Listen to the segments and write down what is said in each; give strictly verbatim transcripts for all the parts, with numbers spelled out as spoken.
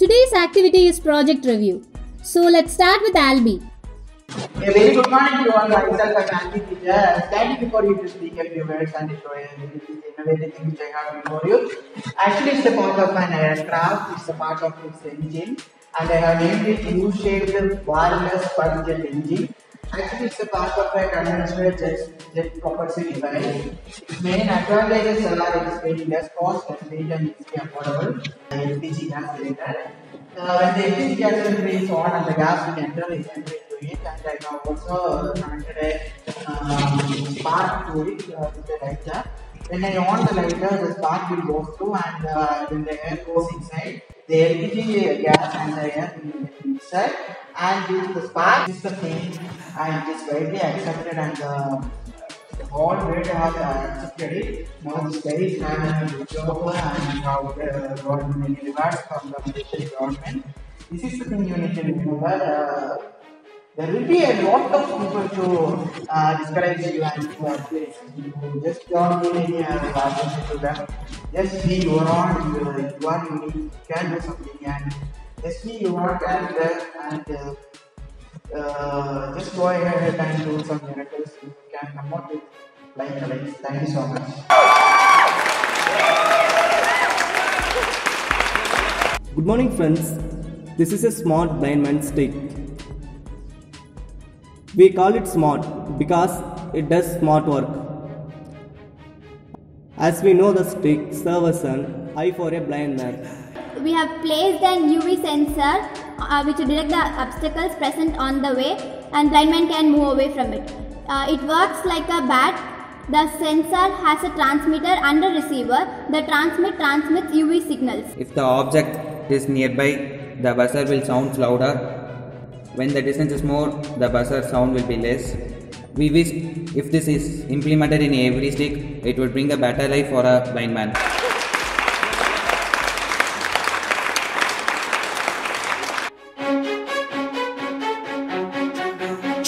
Today's activity is project review. So let's start with ALBY. A very good morning to all. Myself as ALBY Peter, standing before you to speak a few words and show an innovative thing which I have before you. Actually, it's a part of an aircraft, it's a part of its engine, and I have named it U-shaped wireless pump jet engine. Actually, it's a part of a conventional jet, jet propulsion device. Its main advantages are it's very less cost and very easily affordable. L P G gas cylinder. Uh, when the L P G gas cylinder is on and the gas will enter, it will enter into it, and I have also connected a um, spark to it uh, with a lighter. When I on the lighter, the spark will go through, and uh, when the air goes inside, the L P G gas and the air will go inside. And use the spark. This is the thing, and it is widely accepted, and uh, all great have accepted it. Now this very have a job and have got many rewards from the military government. This is the thing you need to remember. Uh, there will be a lot of people to uh, discourage you and to advise you. Just don't do any advice to them. Just be your own. You are unique. You can do something and. Just be you want and and uh, uh, just go ahead and do some miracles. You can come out with like this. Thank you so much. Good morning, friends. This is a smart blind man's stick. We call it smart because it does smart work. As we know, the stick serves an eye for a blind man. We have placed an U V sensor uh, which detects the obstacles present on the way, and blind man can move away from it. Uh, it works like a bat. The sensor has a transmitter and a receiver. The transmit transmits U V signals. If the object is nearby, the buzzer will sound louder. When the distance is more, the buzzer sound will be less. We wish if this is implemented in every stick, it would bring a better life for a blind man.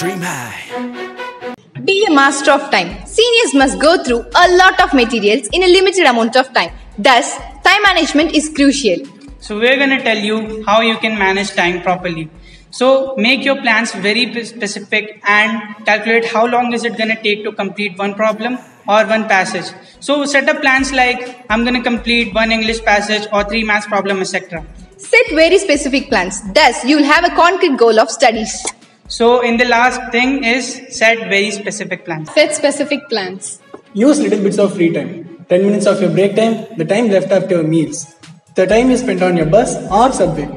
Dream high. Be a master of time. Seniors must go through a lot of materials in a limited amount of time. Thus, time management is crucial. So we're going to tell you how you can manage time properly. So make your plans very specific and calculate how long is it going to take to complete one problem or one passage. So set up plans like I'm going to complete one English passage or three maths problem, et cetera. Set very specific plans. Thus, you'll have a concrete goal of studies. So, in the last thing is set very specific plans. Set specific plans. Use little bits of free time. ten minutes of your break time, the time left after your meals, the time you spent on your bus or subway.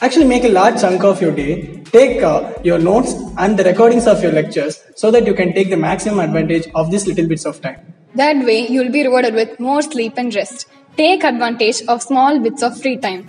Actually make a large chunk of your day. Take uh, your notes and the recordings of your lectures so that you can take the maximum advantage of these little bits of time. That way, you will be rewarded with more sleep and rest. Take advantage of small bits of free time.